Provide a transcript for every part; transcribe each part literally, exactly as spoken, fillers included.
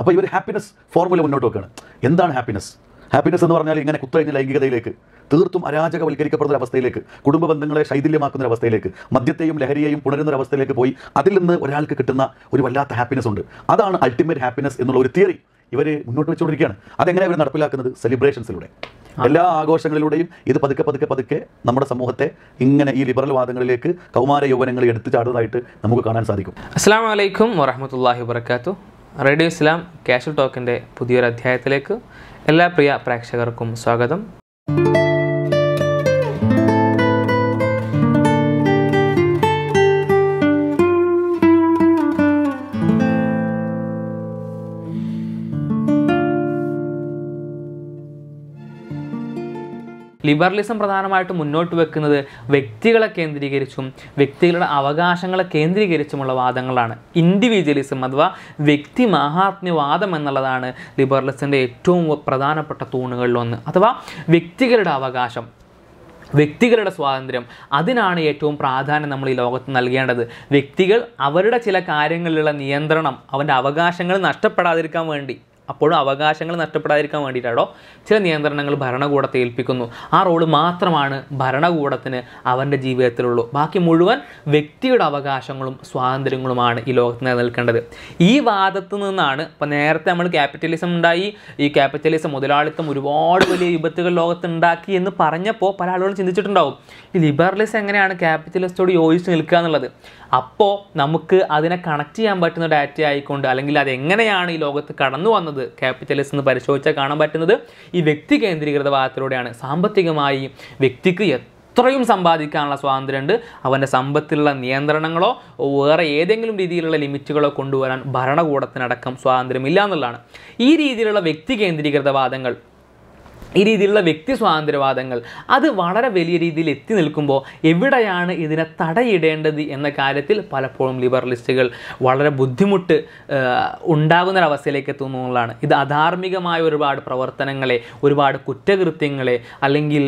അപ്പോൾ ഇവർ happiness formula മുന്നോട്ട് വെക്കുകയാണ്. എന്താണ് ഹാപ്പിനെസ്? ഹാപ്പിനെസ് എന്ന് പറഞ്ഞാൽ ഇങ്ങനെ കുത്തഴിഞ്ഞ ലൈംഗികതയിലേക്ക്, തീർത്തും അരാജകവൽക്കരിക്കപ്പെടുന്ന അവസ്ഥയിലേക്ക്, കുടുംബ ബന്ധങ്ങളെ ശൈഥില്യമാക്കുന്ന ഒരവസ്ഥയിലേക്ക്, മദ്യത്തെയും ലഹരിയെയും പുണരുന്ന ഒരവസ്ഥയിലേക്ക് പോയി അതിൽ നിന്ന് ഒരാൾക്ക് കിട്ടുന്ന ഒരു വല്ലാത്ത ഹാപ്പിനെസ് ഉണ്ട്. അതാണ് അൾട്ടിമേറ്റ് ഹാപ്പിനെസ് എന്നുള്ള ഒരു തിയറി ഇവർ മുന്നോട്ട് വെച്ചുകൊണ്ടിരിക്കുകയാണ്. അതെങ്ങനെ ഇവർ നടപ്പിലാക്കുന്നത്? സെലിബ്രേഷൻസിലൂടെ, എല്ലാ ആഘോഷങ്ങളിലൂടെയും. ഇത് പതുക്കെ പതുക്കെ പതുക്കെ നമ്മുടെ സമൂഹത്തെ ഇങ്ങനെ ഈ ലിബറൽ വാദങ്ങളിലേക്ക്, കൗമാര യൗവനങ്ങൾ എടുത്തു ചാടുന്നതായിട്ട് നമുക്ക് കാണാൻ സാധിക്കും. അസ്സലാമു അലൈക്കും വറഹ്മത്തുള്ളാഹി വബറകാതുഹു. റേഡിയോ ഇസ്ലാം കാഷ്വൽ ടോക്കിൻ്റെ പുതിയൊരു അധ്യായത്തിലേക്ക് എല്ലാ പ്രിയ പ്രേക്ഷകർക്കും സ്വാഗതം. ലിബറലിസം പ്രധാനമായിട്ടും മുന്നോട്ട് വെക്കുന്നത് വ്യക്തികളെ കേന്ദ്രീകരിച്ചും വ്യക്തികളുടെ അവകാശങ്ങളെ കേന്ദ്രീകരിച്ചുമുള്ള വാദങ്ങളാണ്. ഇൻഡിവിജ്വലിസം അഥവാ വ്യക്തി മഹാത്മ്യവാദം എന്നുള്ളതാണ് ലിബറലിസത്തിൻ്റെ ഏറ്റവും പ്രധാനപ്പെട്ട തൂണുകളിലൊന്ന്. അഥവാ വ്യക്തികളുടെ അവകാശം, വ്യക്തികളുടെ സ്വാതന്ത്ര്യം, അതിനാണ് ഏറ്റവും പ്രാധാന്യം നമ്മൾ ഈ ലോകത്ത് നൽകേണ്ടത്. വ്യക്തികൾ അവരുടെ ചില കാര്യങ്ങളിലുള്ള നിയന്ത്രണം, അവൻ്റെ അവകാശങ്ങൾ നഷ്ടപ്പെടാതിരിക്കാൻ വേണ്ടി, അപ്പോഴും അവകാശങ്ങൾ നഷ്ടപ്പെടാതിരിക്കാൻ വേണ്ടിയിട്ടാണോ ചില നിയന്ത്രണങ്ങൾ ഭരണകൂടത്തെ ഏൽപ്പിക്കുന്നു. ആ റോള് മാത്രമാണ് ഭരണകൂടത്തിന് അവൻ്റെ ജീവിതത്തിലുള്ളൂ. ബാക്കി മുഴുവൻ വ്യക്തിയുടെ അവകാശങ്ങളും സ്വാതന്ത്ര്യങ്ങളുമാണ് ഈ ലോകത്ത് നിലനിൽക്കേണ്ടത്. ഈ വാദത്തിൽ നിന്നാണ് ഇപ്പം നേരത്തെ നമ്മൾ ക്യാപിറ്റലിസം ഉണ്ടായി, ഈ ക്യാപിറ്റലിസം മുതലാളിത്തം ഒരുപാട് വലിയ വിപത്തുകൾ ലോകത്തുണ്ടാക്കി എന്ന് പറഞ്ഞപ്പോൾ പല ആളുകളും ചിന്തിച്ചിട്ടുണ്ടാവും, ഈ ലിബറലിസം എങ്ങനെയാണ് ക്യാപിറ്റലിസത്തോട് യോജിച്ച് നിൽക്കുക എന്നുള്ളത്. അപ്പോൾ നമുക്ക് അതിനെ കണക്ട് ചെയ്യാൻ പറ്റുന്ന ഡാറ്റ ആയിക്കൊണ്ട്, അല്ലെങ്കിൽ അതെങ്ങനെയാണ് ഈ ലോകത്ത് കടന്നു വന്നത് ക്യാപിറ്റലിസം എന്ന് പരിശോധിച്ചാൽ കാണാൻ പറ്റുന്നത് ഈ വ്യക്തി കേന്ദ്രീകൃത വാദത്തിലൂടെയാണ്. സാമ്പത്തികമായി വ്യക്തിക്ക് എത്രയും സമ്പാദിക്കാനുള്ള സ്വാതന്ത്ര്യമുണ്ട്. അവൻ്റെ സമ്പത്തിലുള്ള നിയന്ത്രണങ്ങളോ വേറെ ഏതെങ്കിലും രീതിയിലുള്ള ലിമിറ്റുകളോ കൊണ്ടുവരാൻ ഭരണകൂടത്തിനടക്കം സ്വാതന്ത്ര്യമില്ല എന്നുള്ളതാണ്. ഈ രീതിയിലുള്ള വ്യക്തി കേന്ദ്രീകൃത വാദങ്ങൾ, ഈ രീതിയിലുള്ള വ്യക്തി സ്വാതന്ത്ര്യവാദങ്ങൾ അത് വളരെ വലിയ രീതിയിൽ എത്തി നിൽക്കുമ്പോൾ എവിടെയാണ് ഇതിനെ തടയിടേണ്ടത് എന്ന കാര്യത്തിൽ പലപ്പോഴും ലിബറലിസ്റ്റുകൾ വളരെ ബുദ്ധിമുട്ട് ഉണ്ടാകുന്നൊരവസ്ഥയിലേക്ക് എത്തുന്നു എന്നുള്ളതാണ്. ഇത് അധാർമികമായ ഒരുപാട് പ്രവർത്തനങ്ങളെ, ഒരുപാട് കുറ്റകൃത്യങ്ങളെ, അല്ലെങ്കിൽ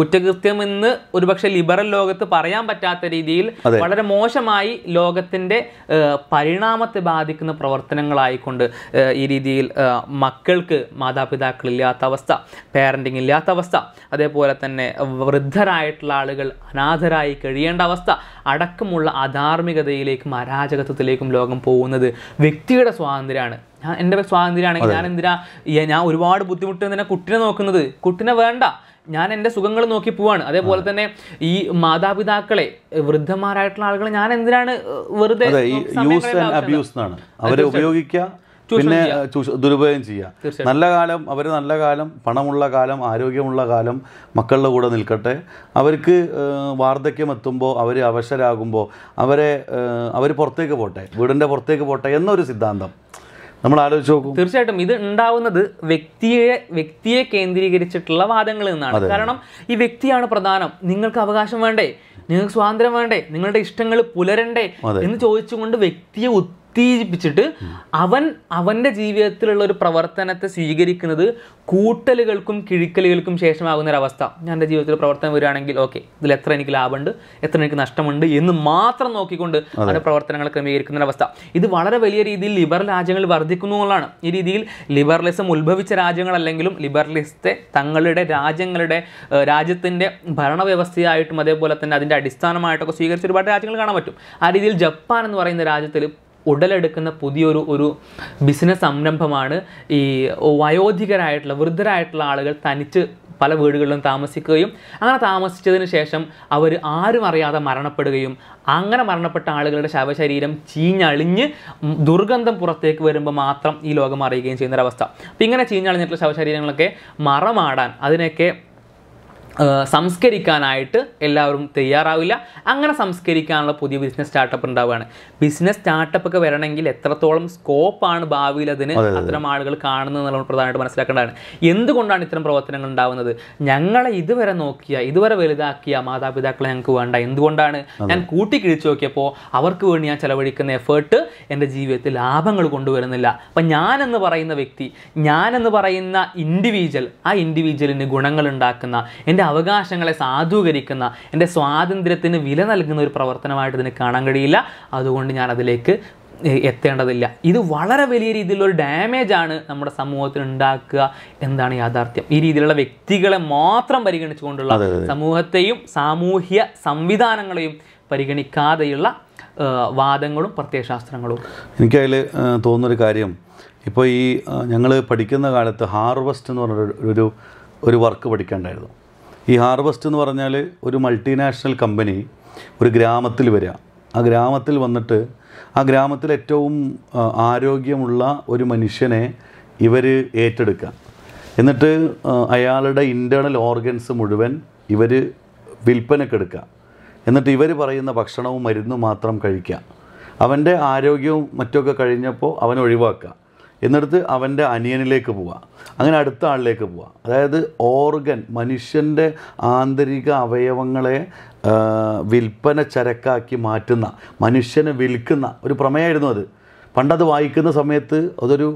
കുറ്റകൃത്യമെന്ന് ഒരുപക്ഷെ ലിബറൽ ലോകത്ത് പറയാൻ പറ്റാത്ത രീതിയിൽ വളരെ മോശമായി ലോകത്തിൻ്റെ പരിണാമത്തെ ബാധിക്കുന്ന പ്രവർത്തനങ്ങളായിക്കൊണ്ട്, ഈ രീതിയിൽ മക്കൾക്ക് മാതാപിതാക്കളില്ലാത്ത അവസ്ഥ, പാരൻറ്റിങ് ഇല്ലാത്ത അവസ്ഥ, അതേപോലെ തന്നെ വൃദ്ധരായിട്ടുള്ള ആളുകൾ അനാഥരായി കഴിയേണ്ട അവസ്ഥ അടക്കമുള്ള അധാർമികതയിലേക്കും അരാജകത്വത്തിലേക്കും ലോകം പോകുന്നത് വ്യക്തിയുടെ സ്വാതന്ത്ര്യമാണ്. ഞാൻ എൻ്റെ സ്വാതന്ത്ര്യമാണെങ്കിൽ ഞാൻ എന്തിനാ ഞാൻ ഒരുപാട് ബുദ്ധിമുട്ട് എന്തിനാ കുട്ടിനെ നോക്കുന്നത്? കുട്ടിനെ വേണ്ട, ഞാൻ എൻ്റെ സുഖങ്ങൾ നോക്കി പോവാണ്. അതേപോലെ തന്നെ ഈ മാതാപിതാക്കളെ, വൃദ്ധന്മാരായിട്ടുള്ള ആളുകളെ ഞാൻ എന്തിനാണ് വെറുതെ പിന്നെ ദുരുപയോഗം ചെയ്യുക? നല്ല കാലം, അവർ നല്ല കാലം, പണമുള്ള കാലം, ആരോഗ്യമുള്ള കാലം മക്കളുടെ കൂടെ നിൽക്കട്ടെ. അവർക്ക് വാർദ്ധക്യം എത്തുമ്പോൾ, അവർ അവശരാകുമ്പോൾ അവരെ അവർ പുറത്തേക്ക് പോട്ടെ, വീടിൻ്റെ പുറത്തേക്ക് പോട്ടെ എന്നൊരു സിദ്ധാന്തം നമ്മൾ ആലോചിച്ച് നോക്കും. തീർച്ചയായിട്ടും ഇത് ഉണ്ടാവുന്നത് വ്യക്തിയെ വ്യക്തിയെ കേന്ദ്രീകരിച്ചിട്ടുള്ള വാദങ്ങളിൽ നിന്നാണ്. കാരണം ഈ വ്യക്തിയാണ് പ്രധാനം. നിങ്ങൾക്ക് അവകാശം വേണ്ടേ? നിങ്ങൾക്ക് സ്വാതന്ത്ര്യം വേണ്ടേ? നിങ്ങളുടെ ഇഷ്ടങ്ങൾ പുലരണ്ടേ എന്ന് ചോദിച്ചുകൊണ്ട് വ്യക്തിയെ ഉത്തേജിപ്പിച്ചിട്ട് അവൻ അവൻ്റെ ജീവിതത്തിലുള്ള ഒരു പ്രവർത്തനത്തെ സ്വീകരിക്കുന്നത് കൂട്ടലുകൾക്കും കിഴിക്കലുകൾക്കും ശേഷമാകുന്ന ഒരവസ്ഥ. ഞാൻ എൻ്റെ ജീവിതത്തിൽ പ്രവർത്തനം വരികയാണെങ്കിൽ ഓക്കെ, ഇതിൽ എത്ര എനിക്ക് ലാഭമുണ്ട്, എത്ര എനിക്ക് നഷ്ടമുണ്ട് എന്ന് മാത്രം നോക്കിക്കൊണ്ട് അവരുടെ പ്രവർത്തനങ്ങൾ ക്രമീകരിക്കുന്ന ഒരവസ്ഥ. ഇത് വളരെ വലിയ രീതിയിൽ ലിബറൽ രാജ്യങ്ങൾ വർദ്ധിക്കുന്നു എന്നുള്ളതാണ്. ഈ രീതിയിൽ ലിബറലിസം ഉത്ഭവിച്ച രാജ്യങ്ങളല്ലെങ്കിലും ലിബറലിസത്തെ തങ്ങളുടെ രാജ്യങ്ങളുടെ രാജ്യത്തിൻ്റെ ഭരണവ്യവസ്ഥയായിട്ടും അതേപോലെ തന്നെ അതിൻ്റെ അടിസ്ഥാനമായിട്ടൊക്കെ സ്വീകരിച്ച ഒരുപാട് രാജ്യങ്ങൾ കാണാൻ പറ്റും. ആ രീതിയിൽ ജപ്പാൻ എന്ന് പറയുന്ന രാജ്യത്തിൽ ഉടലെടുക്കുന്ന പുതിയൊരു ഒരു ബിസിനസ് സംരംഭമാണ് ഈ വയോധികരായിട്ടുള്ള വൃദ്ധരായിട്ടുള്ള ആളുകൾ തനിച്ച് പല വീടുകളിലും താമസിക്കുകയും അങ്ങനെ താമസിച്ചതിന് ശേഷം അവർ ആരും അറിയാതെ മരണപ്പെടുകയും അങ്ങനെ മരണപ്പെട്ട ആളുകളുടെ ശവശരീരം ചീഞ്ഞളിഞ്ഞ് ദുർഗന്ധം പുറത്തേക്ക് വരുമ്പോൾ മാത്രം ഈ ലോകം അറിയുകയും ചെയ്യുന്നൊരവസ്ഥ. അപ്പം ഇങ്ങനെ ചീഞ്ഞളിഞ്ഞിട്ടുള്ള ശവശരീരങ്ങളൊക്കെ മറമാടാൻ, അതിനെയൊക്കെ സംസ്കരിക്കാനായിട്ട് എല്ലാവരും തയ്യാറാവില്ല. അങ്ങനെ സംസ്കരിക്കാനുള്ള പുതിയ ബിസിനസ് സ്റ്റാർട്ടപ്പ് ഉണ്ടാവുകയാണ്. ബിസിനസ് സ്റ്റാർട്ടപ്പ് ഒക്കെ വരണമെങ്കിൽ എത്രത്തോളം സ്കോപ്പാണ് ഭാവിയിൽ അതിന് അത്തരം ആളുകൾ കാണുന്നത് എന്നുള്ളത് പ്രധാനമായിട്ട് മനസ്സിലാക്കേണ്ടതാണ്. എന്തുകൊണ്ടാണ് ഇത്തരം പ്രവർത്തനങ്ങൾ ഉണ്ടാവുന്നത്? ഞങ്ങളെ ഇതുവരെ നോക്കിയ, ഇതുവരെ വലുതാക്കിയ മാതാപിതാക്കളെ ഞങ്ങൾക്ക് വേണ്ട. എന്തുകൊണ്ടാണ്? ഞാൻ കൂട്ടി കിഴിച്ചു നോക്കിയപ്പോൾ അവർക്ക് വേണ്ടി ഞാൻ ചെലവഴിക്കുന്ന എഫേർട്ട് എൻ്റെ ജീവിതത്തിൽ ലാഭങ്ങൾ കൊണ്ടുവരുന്നില്ല. അപ്പം ഞാനെന്ന് പറയുന്ന വ്യക്തി, ഞാനെന്ന് പറയുന്ന ഇൻഡിവിജ്വൽ, ആ ഇൻഡിവിജ്വലിന് ഗുണങ്ങൾ ഉണ്ടാക്കുന്ന, എൻ്റെ അവകാശങ്ങളെ സാധൂകരിക്കുന്ന, എൻ്റെ സ്വാതന്ത്ര്യത്തിന് വില നൽകുന്ന ഒരു പ്രവർത്തനമായിട്ട് ഇതിന് കാണാൻ കഴിയില്ല. അതുകൊണ്ട് ഞാൻ അതിലേക്ക് എത്തേണ്ടതില്ല. ഇത് വളരെ വലിയ രീതിയിലുള്ള ഡാമേജാണ് നമ്മുടെ സമൂഹത്തിന് ഉണ്ടാക്കുക എന്നാണ് യാഥാർത്ഥ്യം. ഈ രീതിയിലുള്ള വ്യക്തികളെ മാത്രം പരിഗണിച്ചുകൊണ്ടുള്ള, സമൂഹത്തെയും സാമൂഹ്യ സംവിധാനങ്ങളെയും പരിഗണിക്കാതെയുള്ള വാദങ്ങളും പ്രത്യയശാസ്ത്രങ്ങളും. എനിക്കതിൽ തോന്നുന്നൊരു കാര്യം, ഇപ്പോൾ ഈ ഞങ്ങൾ പഠിക്കുന്ന കാലത്ത് ഹാർവെസ്റ്റ് എന്ന് പറഞ്ഞ ഒരു ഒരു വർക്ക് പഠിക്കേണ്ടായിരുന്നു. ഈ ഹാർവെസ്റ്റ് എന്ന് പറഞ്ഞാൽ ഒരു മൾട്ടിനാഷണൽ കമ്പനി ഒരു ഗ്രാമത്തിൽ വരിക, ആ ഗ്രാമത്തിൽ വന്നിട്ട് ആ ഗ്രാമത്തിൽ ഏറ്റവും ആരോഗ്യമുള്ള ഒരു മനുഷ്യനെ ഇവർ ഏറ്റെടുക്കുക, എന്നിട്ട് അയാളുടെ ഇൻ്റേണൽ ഓർഗൻസ് മുഴുവൻ ഇവർ വിൽപ്പനക്കെടുക്കുക, എന്നിട്ട് ഇവർ പറയുന്ന ഭക്ഷണവും മരുന്നും മാത്രം കഴിക്കുക, അവൻ്റെ ആരോഗ്യവും മറ്റൊക്കെ കഴിഞ്ഞപ്പോൾ അവനെ ഒഴിവാക്കുക, എന്നിടത്ത് അവൻ്റെ അനിയനിലേക്ക് പോവുക, അങ്ങനെ അടുത്ത ആളിലേക്ക് പോവുക. അതായത് ഓർഗൻ, മനുഷ്യൻ്റെ ആന്തരിക അവയവങ്ങളെ വിൽപ്പന ചരക്കാക്കി മാറ്റുന്ന, മനുഷ്യനെ വിൽക്കുന്ന ഒരു പ്രമേയമായിരുന്നു അത്. പണ്ടത് വായിക്കുന്ന സമയത്ത് അതൊരു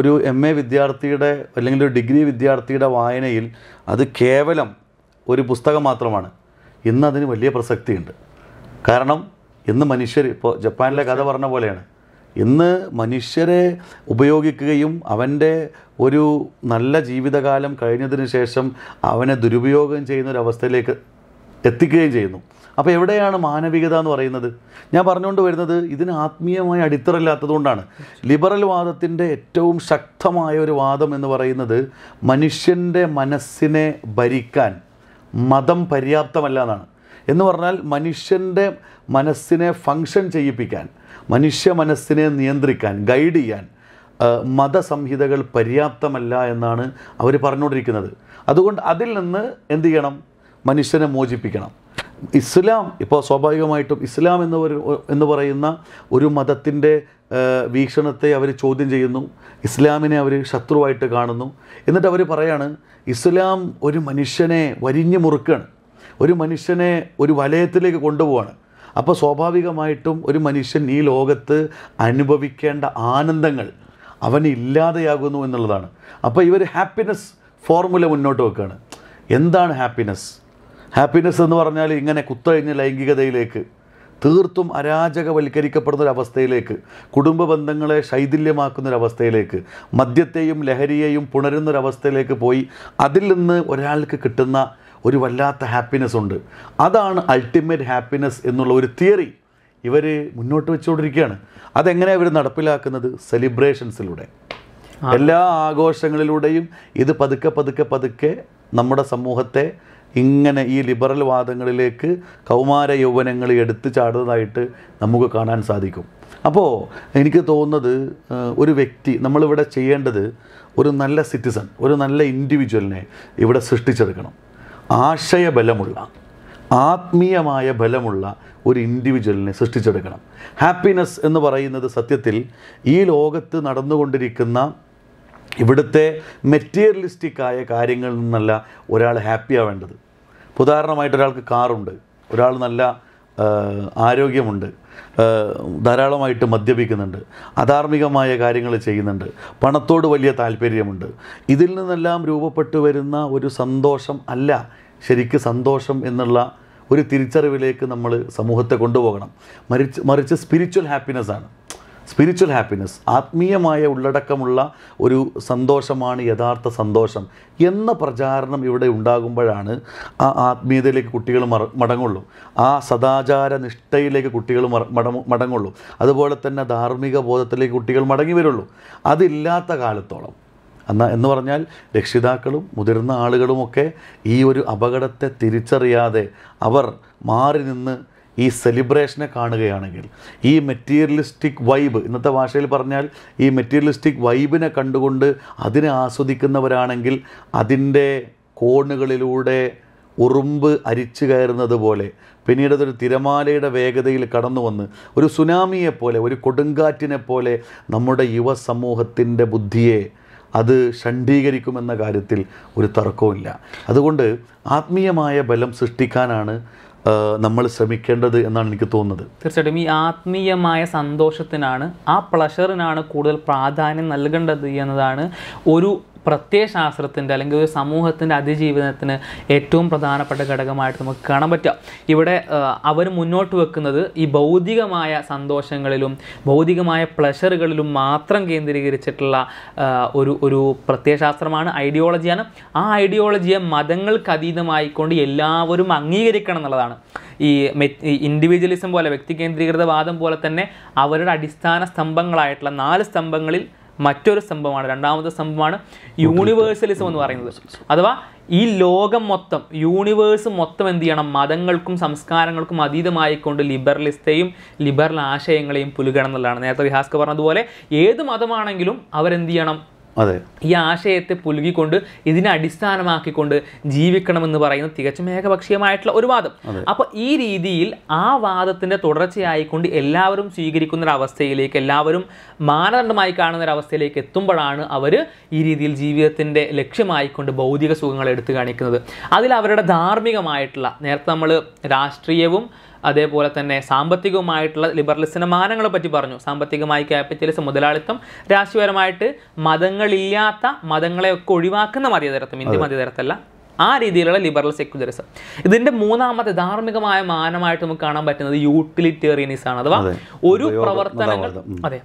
ഒരു എം എ വിദ്യാർത്ഥിയുടെ അല്ലെങ്കിൽ ഒരു ഡിഗ്രി വിദ്യാർത്ഥിയുടെ വായനയിൽ അത് കേവലം ഒരു പുസ്തകം മാത്രമാണ്. ഇന്നതിന് വലിയ പ്രസക്തിയുണ്ട്. കാരണം ഇന്ന് മനുഷ്യർ, ഇപ്പോൾ ജപ്പാനിലെ കഥ പറഞ്ഞ പോലെയാണ്, ഇന്ന് മനുഷ്യരെ ഉപയോഗിക്കുകയും അവൻ്റെ ഒരു നല്ല ജീവിതകാലം കഴിഞ്ഞതിന് ശേഷം അവനെ ദുരുപയോഗം ചെയ്യുന്നൊരവസ്ഥയിലേക്ക് എത്തിക്കുകയും ചെയ്യുന്നു. അപ്പോൾ എവിടെയാണ് മാനവികത എന്ന് പറയുന്നത്? ഞാൻ പറഞ്ഞുകൊണ്ട് വരുന്നത് ഇതിന് ആത്മീയമായ അടിത്തറയില്ലാത്തതുകൊണ്ടാണ്. ലിബറൽ വാദത്തിൻ്റെ ഏറ്റവും ശക്തമായ ഒരു വാദം എന്ന് പറയുന്നത് മനുഷ്യൻ്റെ മനസ്സിനെ ഭരിക്കാൻ മതം പര്യാപ്തമല്ല എന്നാണ്. എന്ന് പറഞ്ഞാൽ മനുഷ്യൻ്റെ മനസ്സിനെ ഫങ്ഷൻ ചെയ്യിപ്പിക്കാൻ, മനുഷ്യ മനസ്സിനെ നിയന്ത്രിക്കാൻ, ഗൈഡ് ചെയ്യാൻ മതസംഹിതകൾ പര്യാപ്തമല്ല എന്നാണ് അവർ പറഞ്ഞുകൊണ്ടിരിക്കുന്നത്. അതുകൊണ്ട് അതിൽ നിന്ന് എന്ത് ചെയ്യണം? മനുഷ്യനെ മോചിപ്പിക്കണം. ഇസ്ലാം ഇപ്പോൾ സ്വാഭാവികമായിട്ടും ഇസ്ലാം എന്ന് എന്ന് പറയുന്ന ഒരു മതത്തിൻ്റെ വീക്ഷണത്തെ അവർ ചോദ്യം ചെയ്യുന്നു, ഇസ്ലാമിനെ അവർ ശത്രുവായിട്ട് കാണുന്നു. എന്നിട്ട് അവർ പറയാണ് ഇസ്ലാം ഒരു മനുഷ്യനെ വരിഞ്ഞു മുറുക്കുകയാണ്, ഒരു മനുഷ്യനെ ഒരു വലയത്തിലേക്ക് കൊണ്ടുപോവാണ്. അപ്പോൾ സ്വാഭാവികമായിട്ടും ഒരു മനുഷ്യൻ ഈ ലോകത്ത് അനുഭവിക്കേണ്ട ആനന്ദങ്ങൾ അവന് ഇല്ലാതെയാകുന്നു എന്നുള്ളതാണ്. അപ്പോൾ ഇവർ ഹാപ്പിനെസ് ഫോർമുല മുന്നോട്ട് വെക്കുകയാണ്. എന്താണ് ഹാപ്പിനെസ്? ഹാപ്പിനെസ് എന്ന് പറഞ്ഞാൽ ഇങ്ങനെ കുത്തഴിഞ്ഞ ലൈംഗികതയിലേക്ക്, തീർത്തും അരാജകവൽക്കരിക്കപ്പെടുന്നൊരവസ്ഥയിലേക്ക്, കുടുംബ ബന്ധങ്ങളെ ശൈഥില്യമാക്കുന്നൊരവസ്ഥയിലേക്ക്, മദ്യത്തെയും ലഹരിയെയും പുണരുന്നൊരവസ്ഥയിലേക്ക് പോയി അതിൽ നിന്ന് ഒരാൾക്ക് കിട്ടുന്ന ഒരു വല്ലാത്ത ഹാപ്പിനെസ് ഉണ്ട്. അതാണ് അൾട്ടിമേറ്റ് ഹാപ്പിനെസ് എന്നുള്ള ഒരു തിയറി ഇവർ മുന്നോട്ട് വെച്ചുകൊണ്ടിരിക്കുകയാണ്. അതെങ്ങനെയാണ് ഇവർ നടപ്പിലാക്കുന്നത്? സെലിബ്രേഷൻസിലൂടെ, എല്ലാ ആഘോഷങ്ങളിലൂടെയും. ഇത് പതുക്കെ പതുക്കെ പതുക്കെ നമ്മുടെ സമൂഹത്തെ ഇങ്ങനെ ഈ ലിബറൽ വാദങ്ങളിലേക്ക് കൗമാര യൗവനങ്ങൾ എടുത്തു ചാടുന്നതായിട്ട് നമുക്ക് കാണാൻ സാധിക്കും. അപ്പോൾ എനിക്ക് തോന്നുന്നത് ഒരു വ്യക്തി, നമ്മളിവിടെ ചെയ്യേണ്ടത് ഒരു നല്ല സിറ്റിസൺ, ഒരു നല്ല ഇൻഡിവിജ്വലിനെ ഇവിടെ സൃഷ്ടിച്ചെടുക്കണം. ആശയബലമുള്ള, ആത്മീയമായ ബലമുള്ള ഒരു ഇൻഡിവിജ്വലിനെ സൃഷ്ടിച്ചെടുക്കണം. ഹാപ്പിനെസ് എന്ന് പറയുന്നത് സത്യത്തിൽ ഈ ലോകത്ത് നടന്നുകൊണ്ടിരിക്കുന്ന ഇവിടുത്തെ മെറ്റീരിയലിസ്റ്റിക്കായ കാര്യങ്ങളിൽ നിന്നല്ല ഒരാൾ ഹാപ്പി ആവേണ്ടത്. ഉദാഹരണമായിട്ട് ഒരാൾക്ക് കാറുണ്ട്, ഒരാൾ നല്ല ആരോഗ്യമുണ്ട്, ധാരാളമായിട്ട് മദ്യപിക്കുന്നുണ്ട്, അധാർമികമായ കാര്യങ്ങൾ ചെയ്യുന്നുണ്ട്, പണത്തോട് വലിയ താല്പര്യമുണ്ട്. ഇതിൽ നിന്നെല്ലാം രൂപപ്പെട്ടു വരുന്ന ഒരു സന്തോഷം അല്ല ശരിക്കും സന്തോഷം എന്നുള്ള ഒരു തിരിച്ചറിവിലേക്ക് നമ്മൾ സമൂഹത്തെ കൊണ്ടുപോകണം. മറിച്ച് മറിച്ച് സ്പിരിച്വൽ ഹാപ്പിനെസ്സാണ്. സ്പിരിച്വൽ ഹാപ്പിനെസ്, ആത്മീയമായ ഉള്ളടക്കമുള്ള ഒരു സന്തോഷമാണ് യഥാർത്ഥ സന്തോഷം എന്ന പ്രചാരണം ഇവിടെ ഉണ്ടാകുമ്പോഴാണ് ആ ആത്മീയതയിലേക്ക് കുട്ടികൾ മറ മടങ്ങുള്ളൂ ആ സദാചാര നിഷ്ഠയിലേക്ക് കുട്ടികൾ മടങ്ങുള്ളൂ. അതുപോലെ തന്നെ ധാർമ്മിക ബോധത്തിലേക്ക് കുട്ടികൾ മടങ്ങി വരുള്ളൂ. അതില്ലാത്ത കാലത്തോളം എന്നാ എന്ന് പറഞ്ഞാൽ രക്ഷിതാക്കളും മുതിർന്ന ആളുകളുമൊക്കെ ഈ ഒരു അപകടത്തെ തിരിച്ചറിയാതെ അവർ മാറി നിന്ന് ഈ സെലിബ്രേഷനെ കാണുകയാണെങ്കിൽ, ഈ മെറ്റീരിയലിസ്റ്റിക് വൈബ്, ഇന്നത്തെ ഭാഷയിൽ പറഞ്ഞാൽ ഈ മെറ്റീരിയലിസ്റ്റിക് വൈബിനെ കണ്ടുകൊണ്ട് അതിനെ ആസ്വദിക്കുന്നവരാണെങ്കിൽ അതിൻ്റെ കോണുകളിലൂടെ ഉറുമ്പ് അരിച്ചു കയറുന്നത് പോലെ പിന്നീട് അതൊരു തിരമാലയുടെ വേഗതയിൽ കടന്നു വന്ന് ഒരു സുനാമിയെപ്പോലെ, ഒരു കൊടുങ്കാറ്റിനെപ്പോലെ നമ്മുടെ യുവസമൂഹത്തിൻ്റെ ബുദ്ധിയെ അത് ഷണ്ഡീകരിക്കുമെന്ന കാര്യത്തിൽ ഒരു തർക്കവുമില്ല. അതുകൊണ്ട് ആത്മീയമായ ബലം സൃഷ്ടിക്കാനാണ് നമ്മൾ ശ്രമിക്കേണ്ടത് എന്നാണ് എനിക്ക് തോന്നുന്നത്. തീർച്ചയായിട്ടും ഈ ആത്മീയമായ സന്തോഷത്തിനാണ്, ആ പ്ലഷറിനാണ് കൂടുതൽ പ്രാധാന്യം നൽകേണ്ടത് എന്നതാണ് ഒരു പ്രത്യയശാസ്ത്രത്തിന്റെ അല്ലെങ്കിൽ ഒരു സമൂഹത്തിന്റെ അതിജീവനത്തിന് ഏറ്റവും പ്രധാനപ്പെട്ട ഘടകമായിട്ട് നമുക്ക് കാണാൻ പറ്റും. ഇവിടെ അവർ മുന്നോട്ട് വെക്കുന്നത് ഈ ഭൗതികമായ സന്തോഷങ്ങളിലും ഭൗതികമായ പ്ലഷറുകളിലും മാത്രം കേന്ദ്രീകരിച്ചിട്ടുള്ള ഒരു ഒരു പ്രത്യയശാസ്ത്രമാണ്, ഐഡിയോളജിയാണ്. ആ ഐഡിയോളജിയെ മതങ്ങൾക്ക് അതീതമായിക്കൊണ്ട് എല്ലാവരും അംഗീകരിക്കണം എന്നുള്ളതാണ്. ഈ ഇൻഡിവിജ്വലിസം പോലെ വ്യക്തി കേന്ദ്രീകൃതവാദം പോലെ തന്നെ അവരുടെ അടിസ്ഥാന സ്തംഭങ്ങളായിട്ടുള്ള നാല് സ്തംഭങ്ങളിൽ മറ്റൊരു സ്തംഭമാണ്, രണ്ടാമത്തെ സ്തംഭമാണ് യൂണിവേഴ്സലിസം എന്ന് പറയുന്നത്. അഥവാ ഈ ലോകം മൊത്തം, യൂണിവേഴ്സ് മൊത്തം എന്ത് ചെയ്യണം, മതങ്ങൾക്കും സംസ്കാരങ്ങൾക്കും അതീതമായിക്കൊണ്ട് ലിബറലിസ്റ്റേയും ലിബറൽ ആശയങ്ങളെയും പുലുകണം എന്നുള്ളതാണ്. നേരത്തെ വിഹാസ്ക പറഞ്ഞതുപോലെ ഏത് മതമാണെങ്കിലും അവരെന്ത് ചെയ്യണം, അതെ, ഈ ആശയത്തെ പുലുകിക്കൊണ്ട് ഇതിനെ അടിസ്ഥാനമാക്കിക്കൊണ്ട് ജീവിക്കണമെന്ന് പറയുന്ന തികച്ചും ഏകപക്ഷീയമായിട്ടുള്ള ഒരു വാദം. അപ്പോൾ ഈ രീതിയിൽ ആ വാദത്തിൻ്റെ തുടർച്ചയായിക്കൊണ്ട് എല്ലാവരും സ്വീകരിക്കുന്ന ഒരവസ്ഥയിലേക്ക്, എല്ലാവരും മാനദണ്ഡമായി കാണുന്ന ഒരവസ്ഥയിലേക്ക് എത്തുമ്പോഴാണ് അവർ ഈ രീതിയിൽ ജീവിതത്തിൻ്റെ ലക്ഷ്യമായിക്കൊണ്ട് ഭൗതിക സുഖങ്ങൾ എടുത്തു കാണിക്കുന്നത്. അതിൽ അവരുടെ ധാർമ്മികമായിട്ടുള്ള, നേരത്തെ നമ്മൾ രാഷ്ട്രീയവും അതേപോലെ തന്നെ സാമ്പത്തികവുമായിട്ടുള്ള ലിബറലിസ്റ്റിൻ്റെ മാനങ്ങളെ പറ്റി പറഞ്ഞു. സാമ്പത്തികമായി ക്യാപിറ്റലിസം, മുതലാളിത്തം, രാഷ്ട്രീയപരമായിട്ട് മതങ്ങളില്ലാത്ത, മതങ്ങളെയൊക്കെ ഒഴിവാക്കുന്ന മതേതരത്വം, ഇന്ത്യ മതേതരത്വമല്ല, ആ രീതിയിലുള്ള ലിബറൽ സെക്യുലറിസം. ഇതിൻ്റെ മൂന്നാമത്തെ ധാർമ്മികമായ മാനമായിട്ട് നമുക്ക് കാണാൻ പറ്റുന്നത് യൂട്ടിലിറ്റേറിയനിസം ആണ്. അഥവാ ഒരു പ്രവർത്തനങ്ങൾ, അതെ,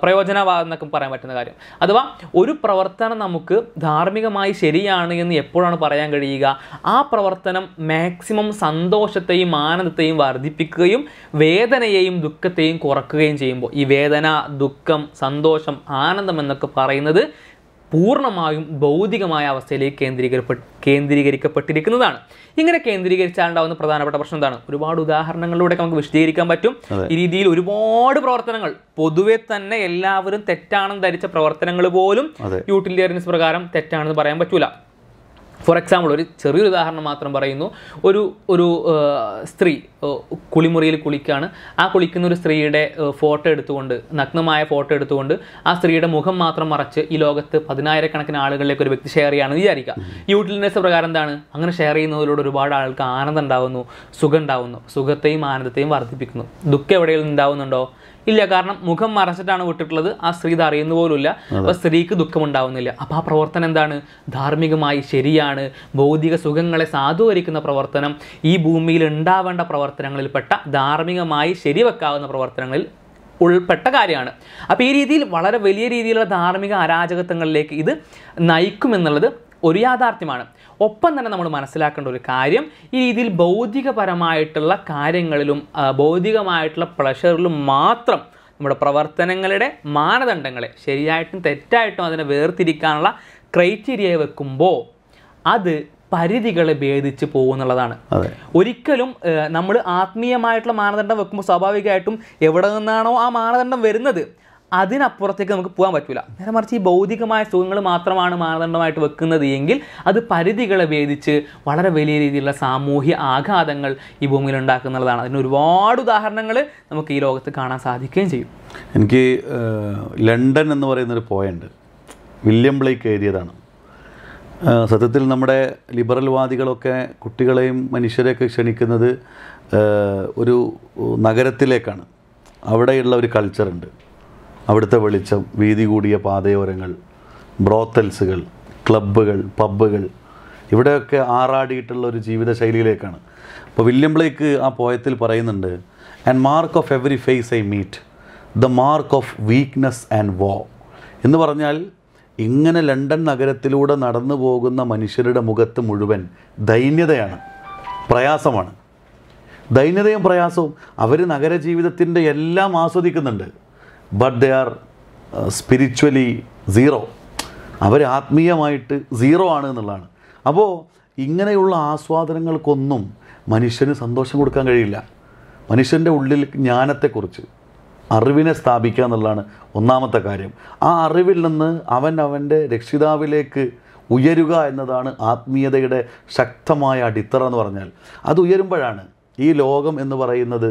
പ്രയോജനവാദം എന്നൊക്കെ പറയാൻ പറ്റുന്ന കാര്യം. അഥവാ ഒരു പ്രവർത്തനം നമുക്ക് ധാർമ്മികമായി ശരിയാണ് എന്ന് എപ്പോഴാണ് പറയാൻ കഴിയുക, ആ പ്രവർത്തനം മാക്സിമം സന്തോഷത്തെയും ആനന്ദത്തെയും വർദ്ധിപ്പിക്കുകയും വേദനയെയും ദുഃഖത്തെയും കുറക്കുകയും ചെയ്യുമ്പോൾ. ഈ വേദന, ദുഃഖം, സന്തോഷം, ആനന്ദം എന്നൊക്കെ പറയുന്നത് പൂർണ്ണമായും ഭൗതികമായ അവസ്ഥയിലേക്ക് കേന്ദ്രീകരിക്കപ്പെട്ട് കേന്ദ്രീകരിക്കപ്പെട്ടിരിക്കുന്നതാണ്. ഇങ്ങനെ കേന്ദ്രീകരിച്ചാലുണ്ടാവുന്ന പ്രധാനപ്പെട്ട പ്രശ്നം എന്താണ്? ഒരുപാട് ഉദാഹരണങ്ങളിലൂടെ നമുക്ക് വിശദീകരിക്കാൻ പറ്റും. ഈ രീതിയിൽ ഒരുപാട് പ്രവർത്തനങ്ങൾ, പൊതുവെ തന്നെ എല്ലാവരും തെറ്റാണെന്ന് ധരിച്ച പ്രവർത്തനങ്ങൾ പോലും യൂട്ടിലിറ്റേറിയനിസം പ്രകാരം തെറ്റാണെന്ന് പറയാൻ പറ്റൂല. ഫോർ എക്സാമ്പിൾ, ഒരു ചെറിയൊരു ഉദാഹരണം മാത്രം പറയുന്നു. ഒരു ഒരു സ്ത്രീ കുളിമുറിയിൽ കുളിക്കുകയാണ്. ആ കുളിക്കുന്ന ഒരു സ്ത്രീയുടെ ഫോട്ടോ എടുത്തുകൊണ്ട്, നഗ്നമായ ഫോട്ടോ എടുത്തുകൊണ്ട് ആ സ്ത്രീയുടെ മുഖം മാത്രം മറച്ച് ഈ ലോകത്ത് പതിനായിരക്കണക്കിന് ആളുകളിലേക്ക് ഒരു വ്യക്തി ഷെയർ ചെയ്യുകയാണെന്ന് വിചാരിക്കുക. യൂട്ടിലിറ്റേറിയനിസം പ്രകാരം എന്താണ്, അങ്ങനെ ഷെയർ ചെയ്യുന്നതിലൂടെ ഒരുപാട് ആൾക്ക് ആനന്ദം ഉണ്ടാകുന്നു, സുഖം ഉണ്ടാകുന്നു, സുഖത്തെയും ആനന്ദത്തെയും വർദ്ധിപ്പിക്കുന്നു. ദുഃഖം എവിടെയും ഉണ്ടാവുന്നുണ്ടോ? ഇല്ല. കാരണം മുഖം മറച്ചിട്ടാണ് വിട്ടിട്ടുള്ളത്, ആ സ്ത്രീ ഇത് അറിയുന്ന പോലുമില്ല. അപ്പോൾ സ്ത്രീക്ക് ദുഃഖമുണ്ടാവുന്നില്ല. അപ്പോൾ ആ പ്രവർത്തനം എന്താണ്, ധാർമ്മികമായി ശരിയാണ്, ഭൗതിക സുഖങ്ങളെ സാധൂകരിക്കുന്ന പ്രവർത്തനം, ഈ ഭൂമിയിൽ ഉണ്ടാവേണ്ട പ്രവർത്തനങ്ങളിൽപ്പെട്ട, ധാർമ്മികമായി ശരിവെക്കാവുന്ന പ്രവർത്തനങ്ങളിൽ ഉൾപ്പെട്ട കാര്യമാണ്. അപ്പോൾ ഈ രീതിയിൽ വളരെ വലിയ രീതിയിലുള്ള ധാർമ്മിക അരാജകത്വങ്ങളിലേക്ക് ഇത് നയിക്കുമെന്നുള്ളത് ഒരു യാഥാർത്ഥ്യമാണ്. ഒപ്പം തന്നെ നമ്മൾ മനസ്സിലാക്കേണ്ട ഒരു കാര്യം, ഈ രീതിയിൽ ഭൗതികപരമായിട്ടുള്ള കാര്യങ്ങളിലും ഭൗതികമായിട്ടുള്ള പ്ലഷറിലും മാത്രം നമ്മുടെ പ്രവർത്തനങ്ങളുടെ മാനദണ്ഡങ്ങളെ ശരിയായിട്ടും തെറ്റായിട്ടും അതിനെ വേർതിരിക്കാനുള്ള ക്രൈറ്റീരിയ വെക്കുമ്പോൾ അത് പരിധികളെ ഭേദിച്ച് പോകുന്നുള്ളതാണ്. ഒരിക്കലും നമ്മൾ ആത്മീയമായിട്ടുള്ള മാനദണ്ഡം വെക്കുമ്പോൾ സ്വാഭാവികമായിട്ടും എവിടെ നിന്നാണോ ആ മാനദണ്ഡം വരുന്നത് അതിനപ്പുറത്തേക്ക് നമുക്ക് പോകാൻ പറ്റില്ല. നേരെ മറിച്ച് ഈ ഭൗതികമായ സുഖങ്ങൾ മാത്രമാണ് മാനദണ്ഡമായിട്ട് വെക്കുന്നത് എങ്കിൽ അത് പരിധികളെ ഭേദിച്ച് വളരെ വലിയ രീതിയിലുള്ള സാമൂഹ്യ ആഘാതങ്ങൾ ഈ ഭൂമിയിൽ ഉണ്ടാക്കുന്നുള്ളതാണ്. അതിന് ഒരുപാട് ഉദാഹരണങ്ങൾ നമുക്ക് ഈ ലോകത്ത് കാണാൻ സാധിക്കുകയും ചെയ്യും. എനിക്ക് ലണ്ടൻ എന്ന് പറയുന്നൊരു പോയിൻ്റ് വില്യം ബ്ലെയ്ക്ക് എഴുതിയതാണ്. സത്യത്തിൽ നമ്മുടെ ലിബറൽവാദികളൊക്കെ കുട്ടികളെയും മനുഷ്യരെയൊക്കെ ക്ഷണിക്കുന്നത് ഒരു നഗരത്തിലേക്കാണ്. അവിടെയുള്ള ഒരു കൾച്ചറുണ്ട്, അവിടുത്തെ വെളിച്ചം, വീതി കൂടിയ പാതയോരങ്ങൾ, ബ്രോത്തൽസുകൾ, ക്ലബ്ബുകൾ, പബ്ബുകൾ, ഇവിടെയൊക്കെ ആറാടിയിട്ടുള്ള ഒരു ജീവിതശൈലിയിലേക്കാണ്. അപ്പോൾ വില്യം ബ്ലെയ്ക്ക് ആ പോയത്തിൽ പറയുന്നുണ്ട്, and mark of every face I meet the mark of weakness and woe എന്ന് പറഞ്ഞാൽ ഇങ്ങനെ ലണ്ടൻ നഗരത്തിലൂടെ നടന്നു പോകുന്ന മനുഷ്യരുടെ മുഖത്ത് മുഴുവൻ ദൈന്യതയാണ്, പ്രയാസമാണ്. ദൈന്യതയും പ്രയാസവും. അവർ നഗരജീവിതത്തിൻ്റെ എല്ലാം ആസ്വദിക്കുന്നുണ്ട്, but they are spiritually zero. അവർ ആത്മീയമായിട്ട് സീറോ ആണ് എന്നുള്ളതാണ്. അപ്പോൾ ഇങ്ങനെയുള്ള ആസ്വാദനങ്ങൾക്കൊന്നും മനുഷ്യന് സന്തോഷം കൊടുക്കാൻ കഴിയില്ല. മനുഷ്യൻ്റെ ഉള്ളിൽ ജ്ഞാനത്തെക്കുറിച്ച് അറിവിനെ സ്ഥാപിക്കുക എന്നുള്ളതാണ് ഒന്നാമത്തെ കാര്യം. ആ അറിവിൽ നിന്ന് അവൻ അവൻ്റെ രക്ഷിതാവിലേക്ക് ഉയരുക എന്നതാണ് ആത്മീയതയുടെ ശക്തമായ അടിത്തറ എന്ന് പറഞ്ഞാൽ. അത് ഉയരുമ്പോഴാണ് ഈ ലോകം എന്ന് പറയുന്നത്,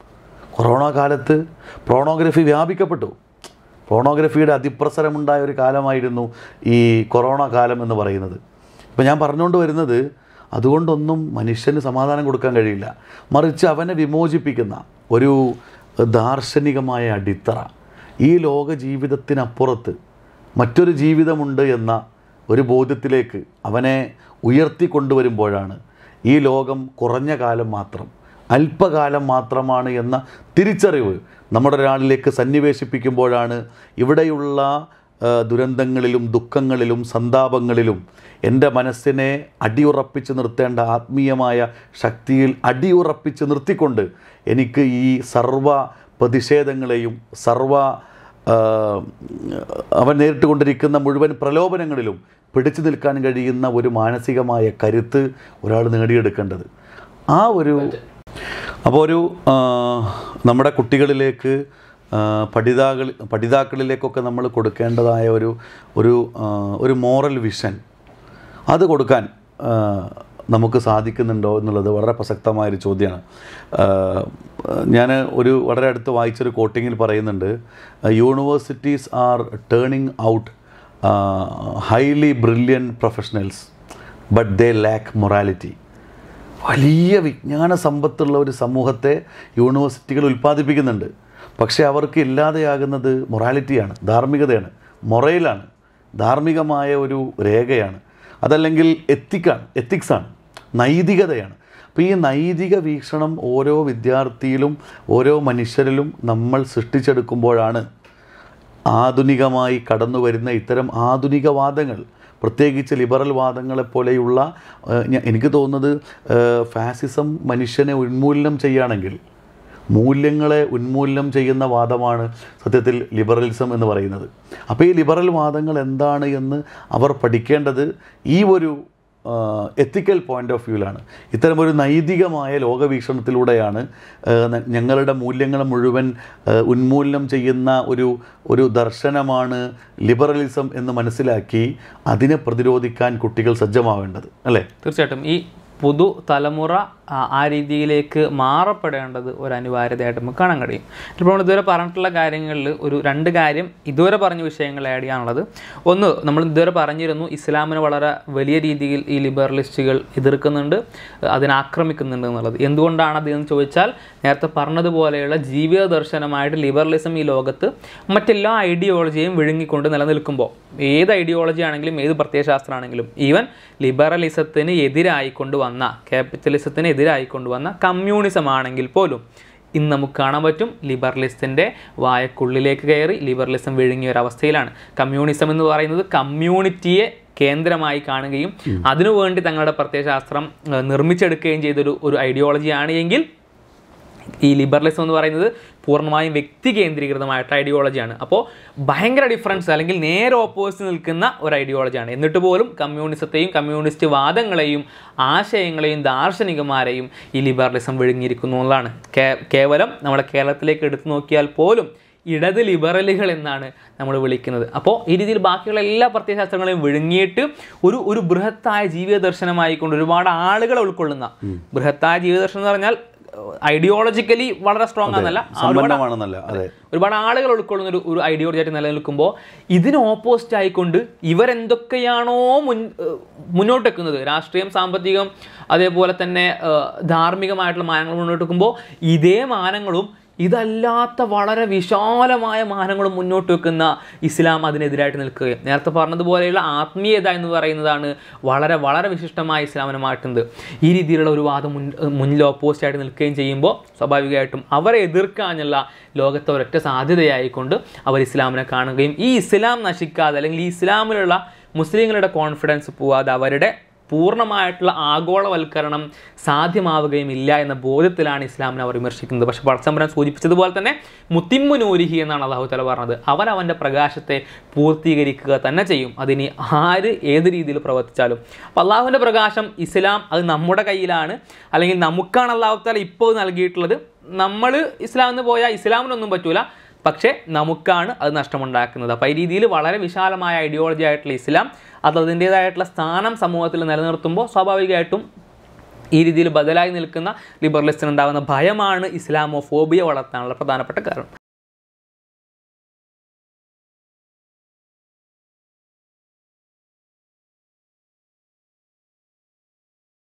കൊറോണ കാലത്ത് പ്രോണോഗ്രഫി വ്യാപിക്കപ്പെട്ടു. പ്രോണോഗ്രഫിയുടെ അതിപ്രസരമുണ്ടായ ഒരു കാലമായിരുന്നു ഈ കൊറോണ കാലം എന്ന് പറയുന്നത്. ഇപ്പോൾ ഞാൻ പറഞ്ഞുകൊണ്ട് വരുന്നത് അതുകൊണ്ടൊന്നും മനുഷ്യന് സമാധാനം കൊടുക്കാൻ കഴിയില്ല. മറിച്ച് അവനെ വിമോചിപ്പിക്കുന്ന ഒരു ദാർശനികമായ അടിത്തറ, ഈ ലോക ജീവിതത്തിനപ്പുറത്ത് മറ്റൊരു ജീവിതമുണ്ട് എന്ന ഒരു ബോധ്യത്തിലേക്ക് അവനെ ഉയർത്തിക്കൊണ്ടുവരുമ്പോഴാണ് ഈ ലോകം കുറഞ്ഞ കാലം മാത്രം, അല്പകാലം മാത്രമാണ് എന്ന തിരിച്ചറിവ് നമ്മുടെ ഒരാളിലേക്ക് സന്നിവേശിപ്പിക്കുമ്പോഴാണ് ഇവിടെയുള്ള ദുരന്തങ്ങളിലും ദുഃഖങ്ങളിലും സന്താപങ്ങളിലും എൻ്റെ മനസ്സിനെ അടിയുറപ്പിച്ച് നിർത്തേണ്ട ആത്മീയമായ ശക്തിയിൽ അടിയുറപ്പിച്ച് നിർത്തിക്കൊണ്ട് എനിക്ക് ഈ സർവ പ്രതിഷേധങ്ങളെയും സർവ അവൻ നേരിട്ടുകൊണ്ടിരിക്കുന്ന മുഴുവൻ പ്രലോഭനങ്ങളിലും പിടിച്ചു നിൽക്കാൻ കഴിയുന്ന ഒരു മാനസികമായ കരുത്ത് ഒരാൾ നേടിയെടുക്കേണ്ടത് ആ ഒരു. അപ്പോൾ ഒരു നമ്മുടെ കുട്ടികളിലേക്ക് പഠിതാക്കൾ പഠിതാക്കളിലേക്കൊക്കെ നമ്മൾ കൊടുക്കേണ്ടതായ ഒരു ഒരു ഒരു മോറൽ വിഷൻ അത് കൊടുക്കാൻ നമുക്ക് സാധിക്കുന്നുണ്ടോ എന്നുള്ളത് വളരെ പ്രസക്തമായൊരു ചോദ്യമാണ്. ഞാൻ ഒരു വളരെ അടുത്ത് വായിച്ചൊരു കോട്ടിങ്ങിൽ പറയുന്നുണ്ട്, universities are turning out highly brilliant professionals but they lack morality. വലിയ വിജ്ഞാന സമ്പത്തുള്ള ഒരു സമൂഹത്തെ യൂണിവേഴ്സിറ്റികൾ ഉൽപ്പാദിപ്പിക്കുന്നുണ്ട്, പക്ഷേ അവർക്ക് ഇല്ലാതെയാകുന്നത് മൊറാലിറ്റിയാണ്, ധാർമ്മികതയാണ്, മൊറയിലാണ്, ധാർമ്മികമായ ഒരു രേഖയാണ്, അതല്ലെങ്കിൽ എത്തിക്കാണ്, എത്തിക്സാണ്, നൈതികതയാണ്. അപ്പോൾ ഈ നൈതിക വീക്ഷണം ഓരോ വിദ്യാർത്ഥിയിലും ഓരോ മനുഷ്യരിലും നമ്മൾ സൃഷ്ടിച്ചെടുക്കുമ്പോഴാണ് ആധുനികമായി കടന്നു വരുന്ന ഇത്തരം ആധുനികവാദങ്ങൾ, പ്രത്യേകിച്ച് ലിബറൽ വാദങ്ങളെപ്പോലെയുള്ള, എനിക്ക് തോന്നുന്നത് ഫാസിസം മനുഷ്യനെ ഉന്മൂലനം ചെയ്യുകയാണെങ്കിൽ മൂല്യങ്ങളെ ഉന്മൂലനം ചെയ്യുന്ന വാദമാണ് സത്യത്തിൽ ലിബറലിസം എന്ന് പറയുന്നത്. അപ്പോൾ ഈ ലിബറൽ വാദങ്ങൾ എന്താണ് എന്ന് അവർ പഠിക്കേണ്ടത് ഈ ഒരു എത്തിക്കൽ പോയിൻ്റ് ഓഫ് വ്യൂവിലാണ്. ഇത്തരമൊരു നൈതികമായ ലോകവീക്ഷണത്തിലൂടെയാണ് ഞങ്ങളുടെ മൂല്യങ്ങളെ മുഴുവൻ ഉന്മൂലനം ചെയ്യുന്ന ഒരു ഒരു ദർശനമാണ് ലിബറലിസം എന്ന് മനസ്സിലാക്കി അതിനെ പ്രതിരോധിക്കാൻ കുട്ടികൾ സജ്ജമാവേണ്ടത്, അല്ലേ? തീർച്ചയായിട്ടും ഈ പുതുതലമുറ ആ രീതിയിലേക്ക് മാറപ്പെടേണ്ടത് ഒരു അനിവാര്യതയായിട്ട് നമുക്ക് കാണാൻ കഴിയും. ഇപ്പോൾ നമ്മൾ ഇതുവരെ പറഞ്ഞിട്ടുള്ള കാര്യങ്ങളിൽ ഒരു രണ്ട് കാര്യം ഇതുവരെ പറഞ്ഞ വിഷയങ്ങൾ ആഡ് ചെയ്യാനുള്ളത്. ഒന്ന്, നമ്മൾ ഇതുവരെ പറഞ്ഞിരുന്നു ഇസ്ലാമിന് വളരെ വലിയ രീതിയിൽ ഈ ലിബറലിസ്റ്റുകൾ എതിർക്കുന്നുണ്ട്, അതിനെ ആക്രമിക്കുന്നുണ്ട് എന്നുള്ളത്. എന്തുകൊണ്ടാണ് അതെന്ന് ചോദിച്ചാൽ, നേരത്തെ പറഞ്ഞതുപോലെയുള്ള ജീവിത ദർശനമായിട്ട് ലിബറലിസം ഈ ലോകത്ത് മറ്റെല്ലാ ഐഡിയോളജിയും വിഴുങ്ങിക്കൊണ്ട് നിലനിൽക്കുമ്പോൾ, ഏത് ഐഡിയോളജി ആണെങ്കിലും ഏത് പ്രത്യയശാസ്ത്രമാണെങ്കിലും, ഈവൻ ലിബറലിസത്തിന് എതിരായിക്കൊണ്ട് വന്ന, ക്യാപിറ്റലിസത്തിന് എതിരായിക്കൊണ്ടുവന്ന കമ്മ്യൂണിസം ആണെങ്കിൽ പോലും ഇന്ന് നമുക്ക് കാണാൻ പറ്റും ലിബറലിസത്തിൻ്റെ വായക്കുള്ളിലേക്ക് കയറി ലിബറലിസം വിഴുങ്ങിയ ഒരവസ്ഥയിലാണ്. കമ്മ്യൂണിസം എന്ന് പറയുന്നത് കമ്മ്യൂണിറ്റിയെ കേന്ദ്രമായി കാണുകയും അതിനുവേണ്ടി തങ്ങളുടെ പ്രത്യയശാസ്ത്രം നിർമ്മിച്ചെടുക്കുകയും ചെയ്തൊരു ഒരു ഐഡിയോളജിയാണ് എങ്കിൽ, ഈ ലിബറലിസം എന്ന് പറയുന്നത് പൂർണ്ണമായും വ്യക്തി കേന്ദ്രീകൃതമായിട്ട് ഐഡിയോളജിയാണ്. അപ്പോൾ ഭയങ്കര ഡിഫറൻസ്, അല്ലെങ്കിൽ നേരെ ഓപ്പോസിറ്റ് നിൽക്കുന്ന ഒരു ഐഡിയോളജിയാണ്. എന്നിട്ട് പോലും കമ്മ്യൂണിസത്തെയും കമ്മ്യൂണിസ്റ്റ് വാദങ്ങളെയും ആശയങ്ങളെയും ദാർശനികന്മാരെയും ഈ ലിബറലിസം വിഴുങ്ങിയിരിക്കുന്നു എന്നുള്ളതാണ്. കേവലം നമ്മുടെ കേരളത്തിലേക്ക് എടുത്തു നോക്കിയാൽ പോലും ഇടത് ലിബറലുകൾ എന്നാണ് നമ്മൾ വിളിക്കുന്നത്. അപ്പോൾ ഈ രീതിയിൽ ബാക്കിയുള്ള എല്ലാ പ്രത്യയശാസ്ത്രങ്ങളെയും വിഴുങ്ങിയിട്ട് ഒരു ഒരു ബൃഹത്തായ ജീവിത ദർശനമായിക്കൊണ്ട് ഒരുപാട് ആളുകളെ ഉൾക്കൊള്ളുന്ന, ബൃഹത്തായ ജീവിതദർശനം എന്ന് പറഞ്ഞാൽ ഐഡിയോളജിക്കലി വളരെ സ്ട്രോങ് ആണെന്നല്ല, ഒരുപാട് ആളുകൾ ഉൾക്കൊള്ളുന്ന ഒരു ഒരു ഐഡിയോളജി ആയിട്ട് നിലനിൽക്കുമ്പോൾ ഇതിന് ഓപ്പോസിറ്റ് ആയിക്കൊണ്ട് ഇവരെന്തൊക്കെയാണോ മുൻ മുന്നോട്ട് വെക്കുന്നത്, രാഷ്ട്രീയം, സാമ്പത്തികം, അതേപോലെ തന്നെ ധാർമ്മികമായിട്ടുള്ള മാനങ്ങൾ മുന്നോട്ട് വെക്കുമ്പോൾ ഇതേ മാനങ്ങളും ഇതല്ലാത്ത വളരെ വിശാലമായ മാനങ്ങളും മുന്നോട്ട് വെക്കുന്ന ഇസ്ലാം അതിനെതിരായിട്ട് നിൽക്കുകയും, നേരത്തെ പറഞ്ഞതുപോലെയുള്ള ആത്മീയത എന്ന് പറയുന്നതാണ് വളരെ വളരെ വിശിഷ്ടമായ ഇസ്ലാമിനെ മാറ്റുന്നത്, ഈ രീതിയിലുള്ള ഒരു വാദം മുൻ മുന്നിൽ ഓപ്പോസിറ്റായിട്ട് നിൽക്കുകയും ചെയ്യുമ്പോൾ സ്വാഭാവികമായിട്ടും അവരെ എതിർക്കാനുള്ള ലോകത്തെ ഒരൊറ്റ സാധ്യതയായിക്കൊണ്ട് അവർ ഇസ്ലാമിനെ കാണുകയും ഈ ഇസ്ലാം നശിക്കാതെ, അല്ലെങ്കിൽ ഈ ഇസ്ലാമിലുള്ള മുസ്ലിങ്ങളുടെ കോൺഫിഡൻസ് പോവാതെ അവരുടെ പൂർണ്ണമായിട്ടുള്ള ആഗോളവൽക്കരണം സാധ്യമാവുകയും ഇല്ല എന്ന ബോധത്തിലാണ് ഇസ്ലാമിനെ അവർ വിമർശിക്കുന്നത്. പക്ഷേ പടച്ചമ്പരം സൂചിപ്പിച്ചതുപോലെ തന്നെ മുത്തിമ്മുനൂരിഹി എന്നാണ് അല്ലാഹു തആല പറഞ്ഞത്, അവൻ അവൻ്റെ പ്രകാശത്തെ പൂർത്തീകരിക്കുക തന്നെ ചെയ്യും, അതിന് ആര് ഏത് രീതിയിൽ പ്രവർത്തിച്ചാലും. അപ്പോൾ അള്ളാഹുവിൻ്റെ പ്രകാശം, ഇസ്ലാം, അത് നമ്മുടെ കയ്യിലാണ്, അല്ലെങ്കിൽ നമുക്കാണ് അല്ലാഹു തആല ഇപ്പോൾ നൽകിയിട്ടുള്ളത്. നമ്മൾ ഇസ്ലാമിൽ നിന്ന് പോയാൽ ഇസ്ലാമിനൊന്നും പറ്റൂല, Pakshe, Namukan, Adnashtamundakan, Paidil, Valare, Vishalama ideology at Islam, Adadinda at Lastanam, Samuatil and Eleanor Tumbo, Sabavigatum, Iridil Badalai Nilkana, Liberalistan down the Bayaman, Islamophobia or Patana Patakar.